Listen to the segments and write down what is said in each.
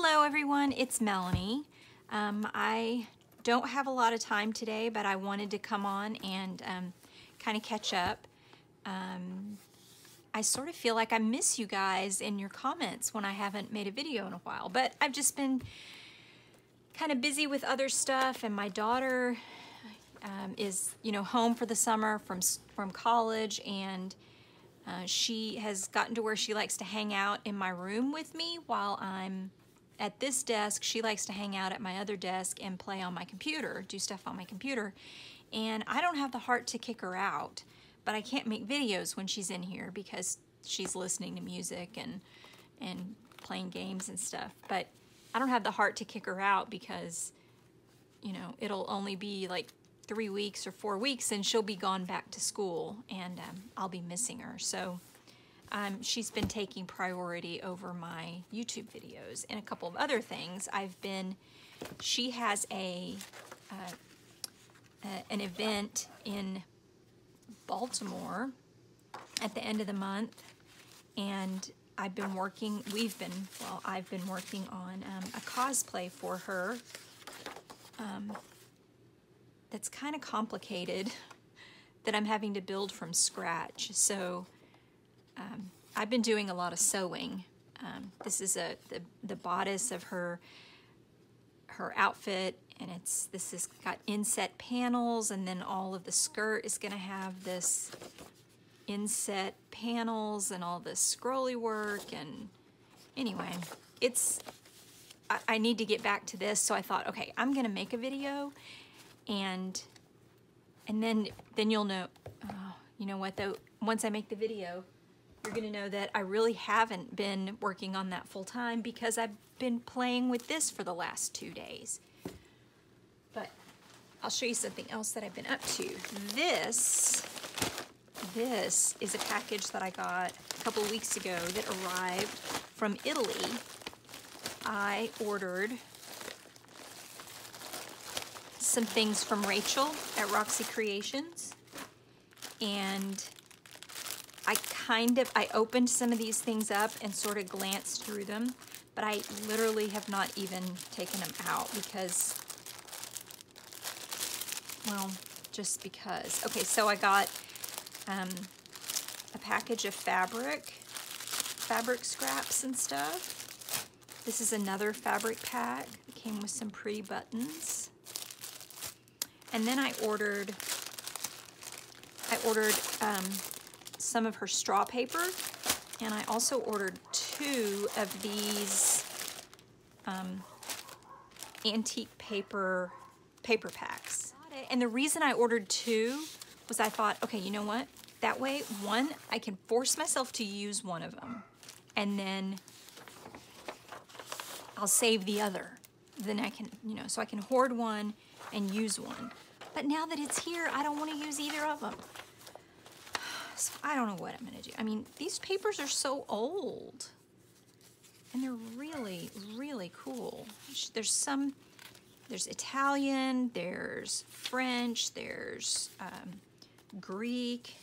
Hello everyone, it's Melanie. I don't have a lot of time today, but I wanted to come on and kind of catch up. I sort of feel like I miss you guys in your comments when I haven't made a video in a while, but I've just been kind of busy with other stuff, and my daughter is, you know, home for the summer from college, and she has gotten to where she likes to hang out in my room with me while I'm at this desk. She likes to hang out at my other desk and play on my computer, do stuff on my computer, and I don't have the heart to kick her out, but I can't make videos when she's in here because she's listening to music and playing games and stuff. But I don't have the heart to kick her out because, you know, it'll only be like 3 weeks or 4 weeks and she'll be gone back to school, and I'll be missing her. So she's been taking priority over my YouTube videos and a couple of other things. She has an event in Baltimore at the end of the month, and I've been working on a cosplay for her that's kind of complicated that I'm having to build from scratch. So I've been doing a lot of sewing. This is the bodice of her outfit, and this has got inset panels, and then all of the skirt is gonna have this inset panels and all this scrolly work. And anyway, I need to get back to this, so I thought, okay, I'm gonna make a video, and then you'll know. Oh, you know what though? Once I make the video, you're gonna know that I really haven't been working on that full time because I've been playing with this for the last 2 days. But I'll show you something else that I've been up to. This is a package that I got a couple of weeks ago that arrived from Italy. I ordered some things from Rachel at Roxy Creations, and I opened some of these things up and sort of glanced through them, but I literally have not even taken them out because, well, just because. Okay, so I got a package of fabric scraps and stuff. This is another fabric pack. It came with some pretty buttons. And then I ordered some of her straw paper, and I also ordered two of these antique paper packs. And the reason I ordered two was I thought, okay, you know what? That way, one, I can force myself to use one of them, and then I'll save the other. Then I can, you know, so I can hoard one and use one. But now that it's here, I don't want to use either of them. So I don't know what I'm gonna do. I mean, these papers are so old, and they're really, really cool. There's Italian, there's French, there's Greek,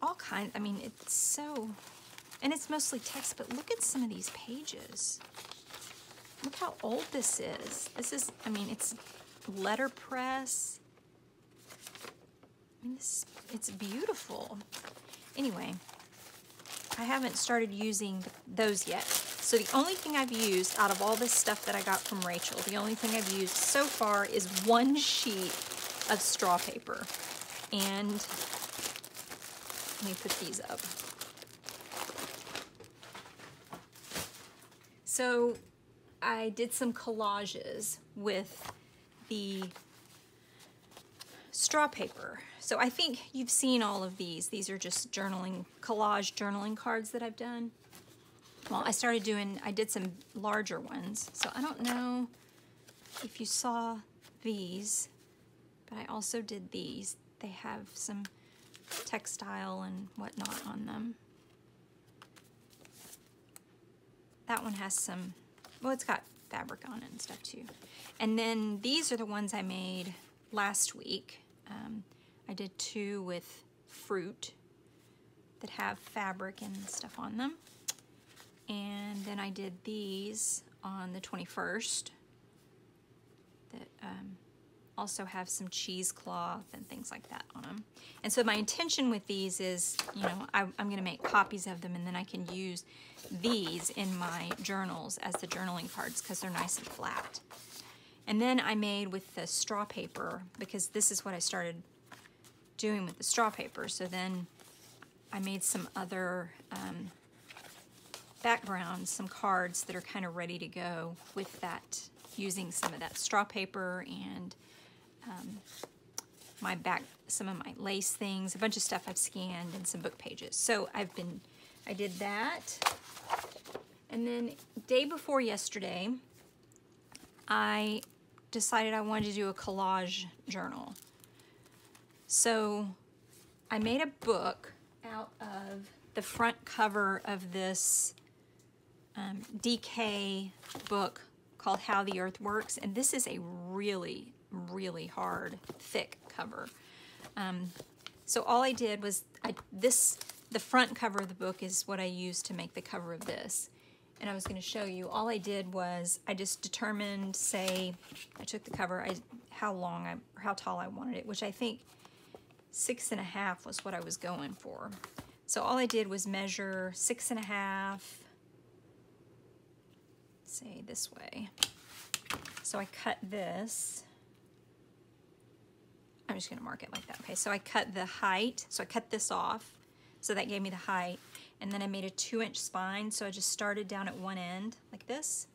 all kinds. I mean, it's so, and it's mostly text, but look at some of these pages. Look how old this is. I mean, it's letterpress. I mean, it's beautiful. Anyway, I haven't started using those yet. So the only thing I've used out of all this stuff that I got from Rachel, the only thing I've used so far is one sheet of straw paper. And let me put these up. So I did some collages with the straw paper. So I think you've seen all of these. These are just collage journaling cards that I've done. Well, I did some larger ones. So I don't know if you saw these, but I also did these. They have some textile and whatnot on them. That one has some, well, it's got fabric on it and stuff too. And then these are the ones I made last week. I did two with fruit that have fabric and stuff on them. And then I did these on the 21st that also have some cheesecloth and things like that on them. And so my intention with these is, you know, I'm gonna make copies of them, and then I can use these in my journals as the journaling cards because they're nice and flat. And then I made with the straw paper, because this is what I started doing with the straw paper. So then I made some other backgrounds, some cards that are kind of ready to go with that, using some of that straw paper and some of my lace things, a bunch of stuff I've scanned, and some book pages. So I did that. And then day before yesterday, I decided I wanted to do a collage journal. So I made a book out of the front cover of this DK book called How the Earth Works. And this is a really, really hard, thick cover. So all I did was, the front cover of the book is what I used to make the cover of this. And I was gonna show you, all I did was I just determined, say, I took the cover, how tall I wanted it, which I think 6.5 was what I was going for. So all I did was measure 6.5, say this way. So I cut this. I'm just gonna mark it like that. Okay, so I cut the height, so I cut this off. So that gave me the height. And then I made a 2-inch spine. So I just started down at one end like this,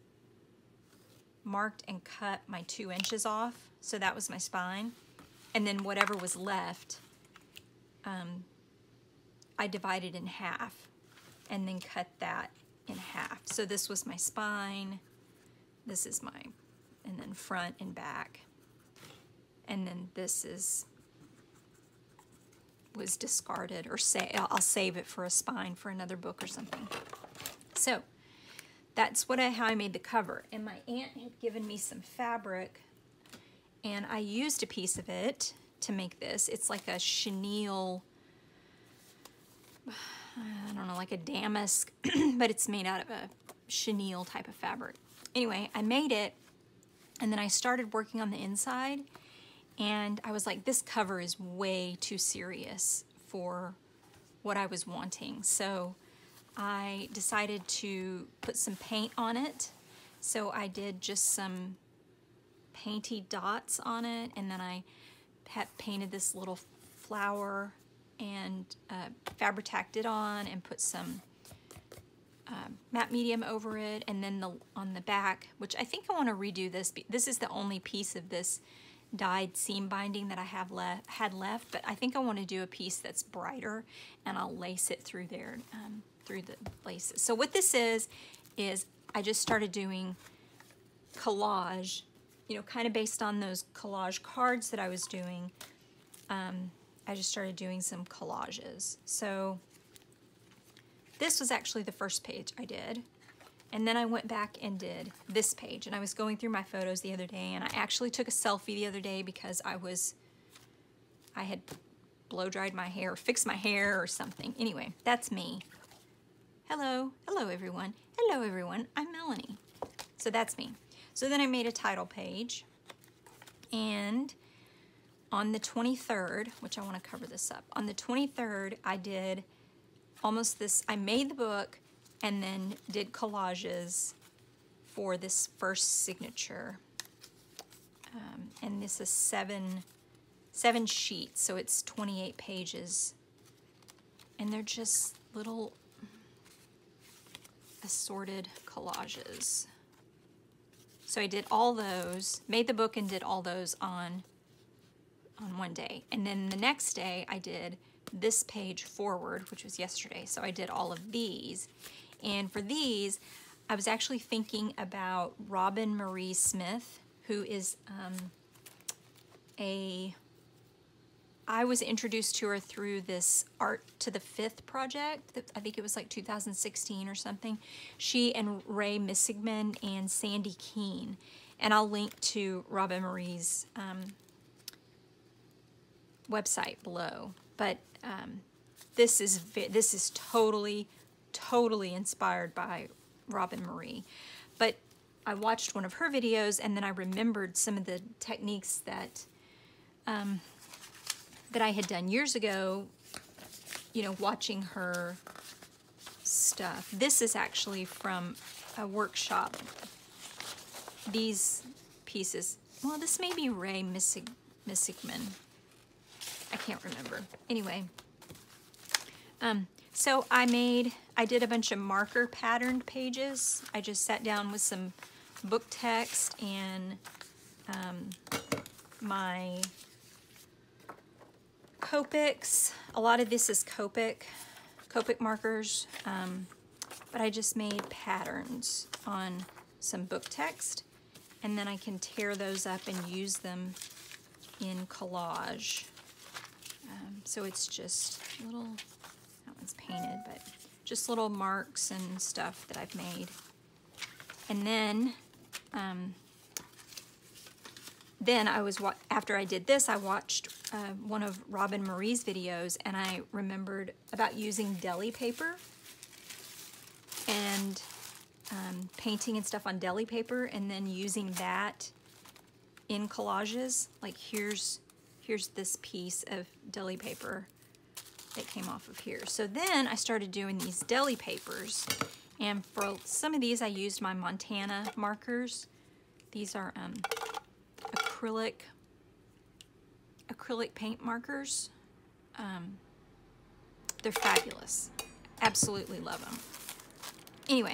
marked and cut my 2 inches off. So that was my spine. And then whatever was left, I divided in half and then cut that in half. So this was my spine, this is my, and then front and back. And then this was discarded, or say I'll save it for a spine for another book or something. So that's how I made the cover. And my aunt had given me some fabric, and I used a piece of it to make this. It's like a chenille, I don't know, like a damask, but it's made out of a chenille type of fabric. Anyway, I made it, and then I started working on the inside, and I was like, this cover is way too serious for what I was wanting. So I decided to put some paint on it. So I did just some painty dots on it, and then I had painted this little flower and Fabri-Tacked it on and put some matte medium over it. And then on the back, which I think I want to redo this. This is the only piece of this dyed seam binding that I had left, but I think I want to do a piece that's brighter, and I'll lace it through there, through the laces. So what this is I just started doing collage, you know, kind of based on those collage cards that I was doing. I just started doing some collages. So this was actually the first page I did. And then I went back and did this page. And I was going through my photos the other day, and I actually took a selfie the other day because I had blow dried my hair, or fixed my hair or something. Anyway, that's me. Hello, hello everyone. Hello everyone, I'm Melanie. So that's me. So then I made a title page, and on the 23rd, which I wanna cover this up, on the 23rd I did almost this, I made the book, and then did collages for this first signature. And this is seven sheets, so it's 28 pages. And they're just little assorted collages. So I did all those, made the book and did all those on one day. And then the next day I did this page forward, which was yesterday. So I did all of these. And for these, I was actually thinking about Roben-Marie Smith, who is I was introduced to her through this Art to the Fifth project. That I think it was like 2016 or something. She and Rae Missigman and Sandi Keene. And I'll link to Roben-Marie's website below. But this is totally inspired by Roben-Marie. But I watched one of her videos, and then I remembered some of the techniques that that I had done years ago, you know, watching her stuff. This is actually from a workshop. These pieces, well, this may be Rae Missigman. I can't remember. Anyway, so I did a bunch of marker patterned pages. I just sat down with some book text and my Copics. A lot of this is Copic markers, but I just made patterns on some book text, and then I can tear those up and use them in collage. So it's just little, that one's painted, but just little marks and stuff that I've made. And then I was, after I did this, I watched one of Roben-Marie's videos, and I remembered about using deli paper and painting and stuff on deli paper, and then using that in collages. Like here's this piece of deli paper that came off of here. So then I started doing these deli papers, and for some of these I used my Montana markers. These are acrylic paint markers. They're fabulous. Absolutely love them. Anyway,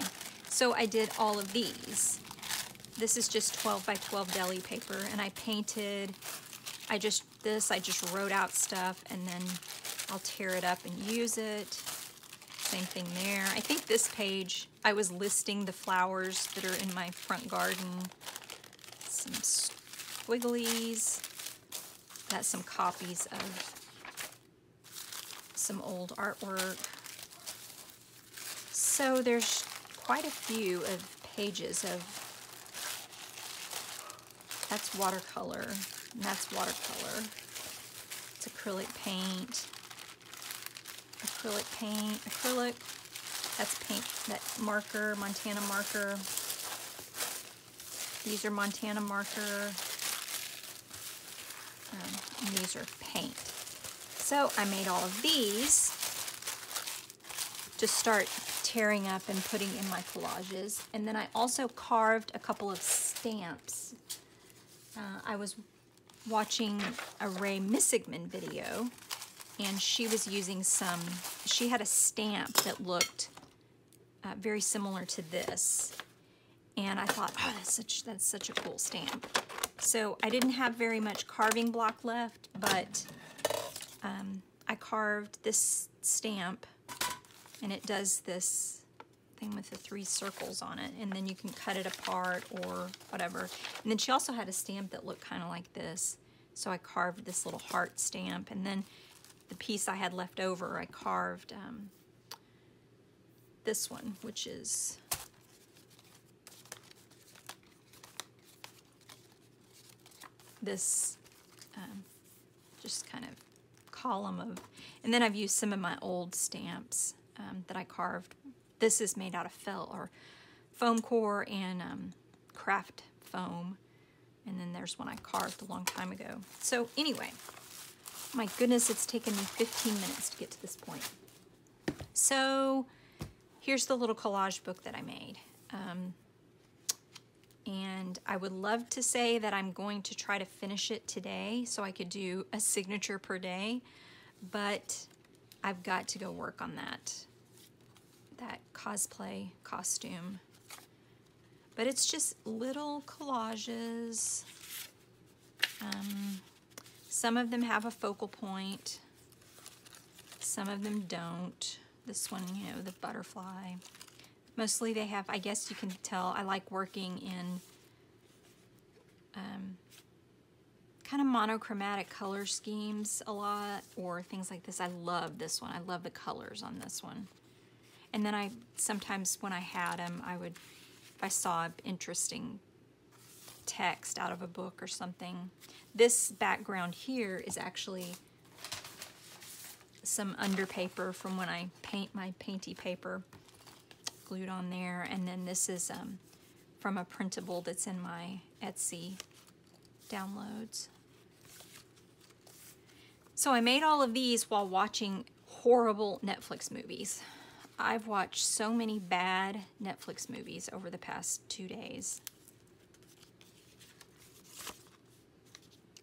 so I did all of these. This is just 12 by 12 deli paper, and I painted, I just wrote out stuff, and then I'll tear it up and use it. Same thing there. I think this page, I was listing the flowers that are in my front garden. Some squigglies. That's some copies of some old artwork. So there's quite a few of pages of, that's watercolor, and that's watercolor. It's acrylic paint, acrylic paint, acrylic. That's paint, that marker, Montana marker. These are Montana marker. And these are paint. So I made all of these to start tearing up and putting in my collages. And then I also carved a couple of stamps. I was watching a Rae Missigman video, and she was using some, she had a stamp that looked very similar to this. And I thought, oh, that's such a cool stamp. So I didn't have very much carving block left, but I carved this stamp, and it does this thing with the three circles on it, and then you can cut it apart or whatever. And then she also had a stamp that looked kind of like this, so I carved this little heart stamp, and then the piece I had left over, I carved this one, which is this just kind of column of, and then I've used some of my old stamps that I carved. This is made out of foam core and craft foam, and then there's one I carved a long time ago. So anyway, my goodness, it's taken me 15 minutes to get to this point. So here's the little collage book that I made. And I would love to say that I'm going to try to finish it today so I could do a signature per day, but I've got to go work on that cosplay costume. But it's just little collages. Some of them have a focal point, some of them don't. This one, you know, the butterfly. Mostly they have, I guess you can tell, I like working in kind of monochromatic color schemes a lot, or things like this. I love this one. I love the colors on this one. And then I sometimes, when I had them, I would, if I saw interesting text out of a book or something. This background here is actually some underpaper from when I paint my painty paper. glued on there. And then this is from a printable that's in my Etsy downloads. So I made all of these while watching horrible Netflix movies. I've watched so many bad Netflix movies over the past 2 days.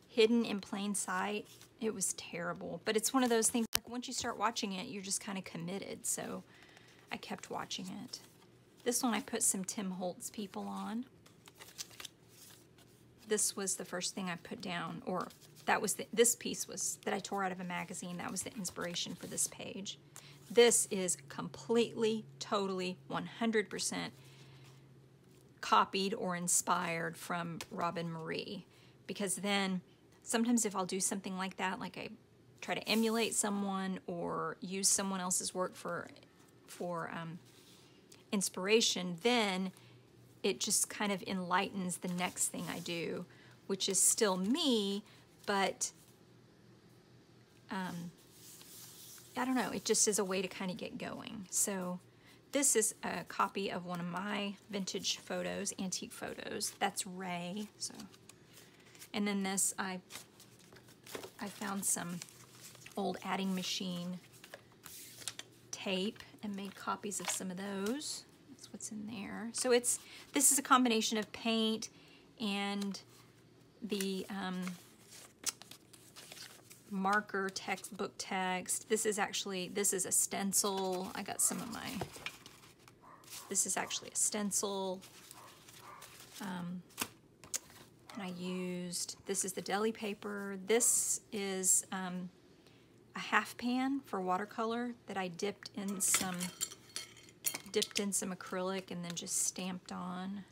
Hidden in Plain Sight, it was terrible. But it's one of those things, like once you start watching it, you're just kind of committed. So I kept watching it. This one I put some Tim Holtz people on. This was the first thing I put down, or that was this piece was that I tore out of a magazine. That was the inspiration for this page. This is completely, totally, 100% copied or inspired from Roben-Marie. Because then sometimes if I'll do something like that, like I try to emulate someone or use someone else's work for inspiration, then it just kind of enlightens the next thing I do, which is still me, but I don't know, it just is a way to kind of get going. So this is a copy of one of my vintage photos, antique photos. That's Rae. So, and then this, I found some old adding machine tape and made copies of some of those. That's what's in there. So it's, this is a combination of paint and the marker textbook text. This is actually, this is a stencil. I got some of my, this is actually a stencil. And I used, this is the deli paper. This is a half pan for watercolor that I dipped in some acrylic and then just stamped on.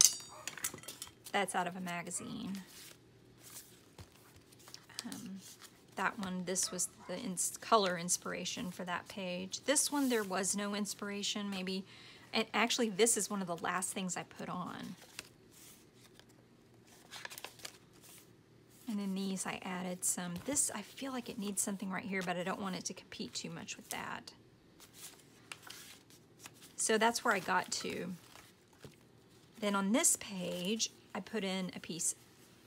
That's out of a magazine. That one, this was the color inspiration for that page. This one, there was no inspiration, maybe. And actually, this is one of the last things I put on. And then these, I added some. This, I feel like it needs something right here, but I don't want it to compete too much with that. So that's where I got to. Then on this page, I put in a piece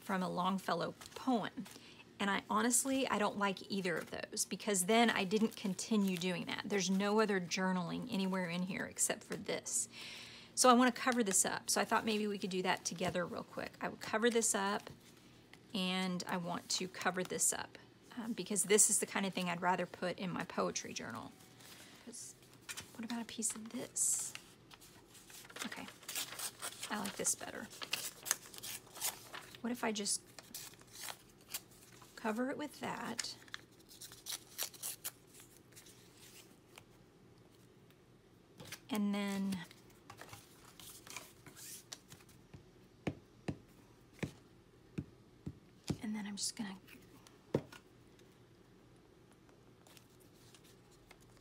from a Longfellow poem. And I honestly, I don't like either of those because then I didn't continue doing that. There's no other journaling anywhere in here except for this. So I want to cover this up. So I thought maybe we could do that together real quick. I would cover this up and I want to cover this up because this is the kind of thing I'd rather put in my poetry journal. What about a piece of this? Okay, I like this better. What if I just cover it with that. And then I'm just gonna,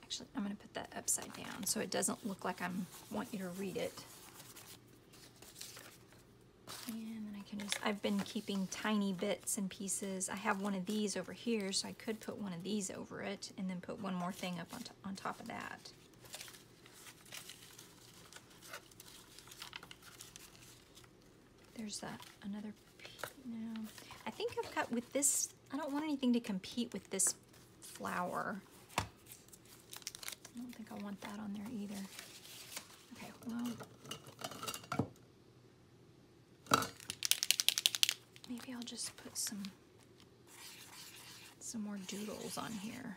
actually I'm gonna put that upside down so it doesn't look like I want you to read it. And then I can just, I've been keeping tiny bits and pieces. I have one of these over here, so I could put one of these over it and then put one more thing up on top of that. There's another, no. I think I've got with this, I don't want anything to compete with this flower. I don't think I want that on there either. Okay, well. Maybe I'll just put some more doodles on here.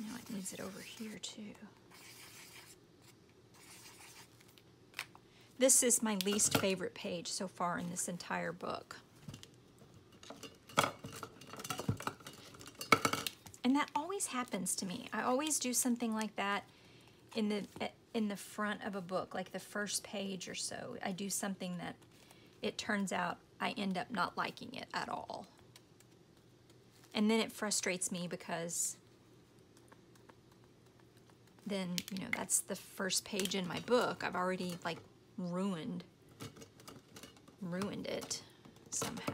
Now it needs it over here too. This is my least favorite page so far in this entire book. And that always happens to me. I always do something like that in the front of a book, like the first page or so. I do something that it turns out I end up not liking it at all. And then it frustrates me because then, you know, that's the first page in my book. I've already like ruined it somehow.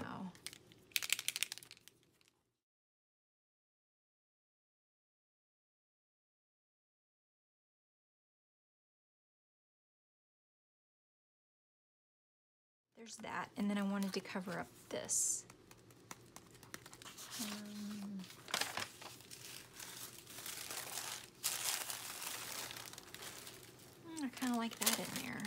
There's that, and then I wanted to cover up this. I kind of like that in there.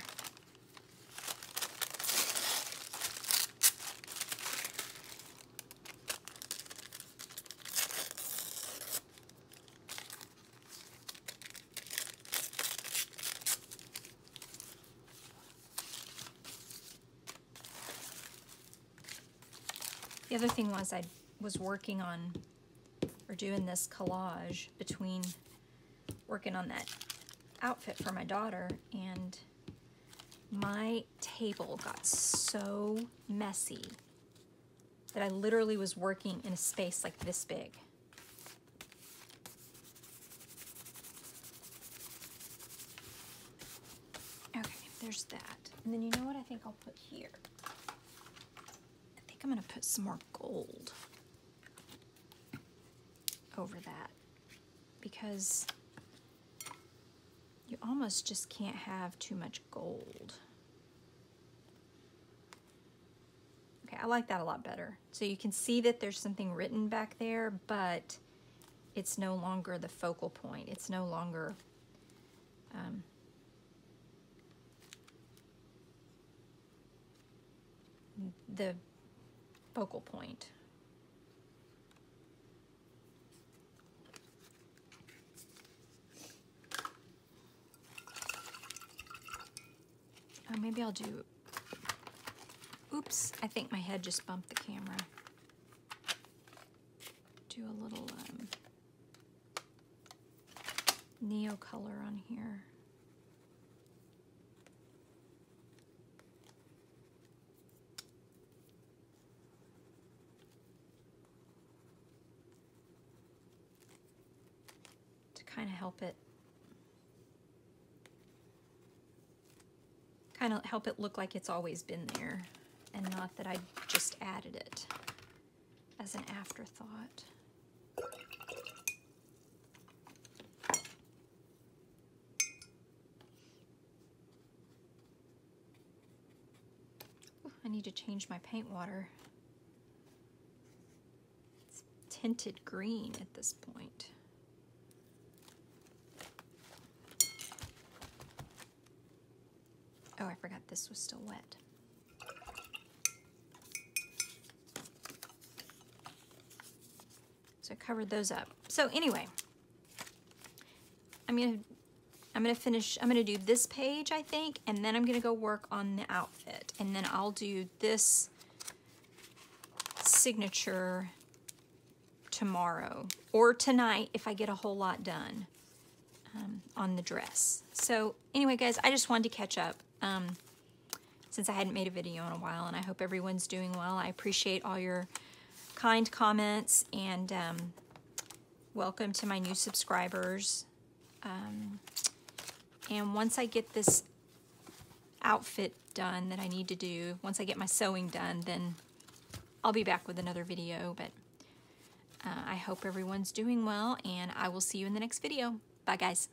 The other thing was I was working on, or doing this collage between working on that outfit for my daughter, and my table got so messy that I literally was working in a space like this big. Okay, there's that. And then you know what I think I'll put here? I'm gonna put some more gold over that, because you almost just can't have too much gold. Okay, I like that a lot better. So you can see that there's something written back there, but it's no longer the focal point. It's no longer, the focal point. Oh, maybe I'll do, oops, I think my head just bumped the camera. Do a little neo color on here. Kind of help it look like it's always been there, and not that I just added it as an afterthought. Ooh, I need to change my paint water. It's tinted green at this point. Oh, I forgot this was still wet. So I covered those up. So anyway, I'm gonna finish, I'm gonna do this page, I think, and then I'm gonna go work on the outfit. And then I'll do this signature tomorrow, or tonight if I get a whole lot done on the dress. So anyway, guys, I just wanted to catch up. Since I hadn't made a video in a while, and I hope everyone's doing well. I appreciate all your kind comments, and welcome to my new subscribers. And once I get this outfit done that I need to do, once I get my sewing done, then I'll be back with another video. But I hope everyone's doing well, and I will see you in the next video. Bye, guys.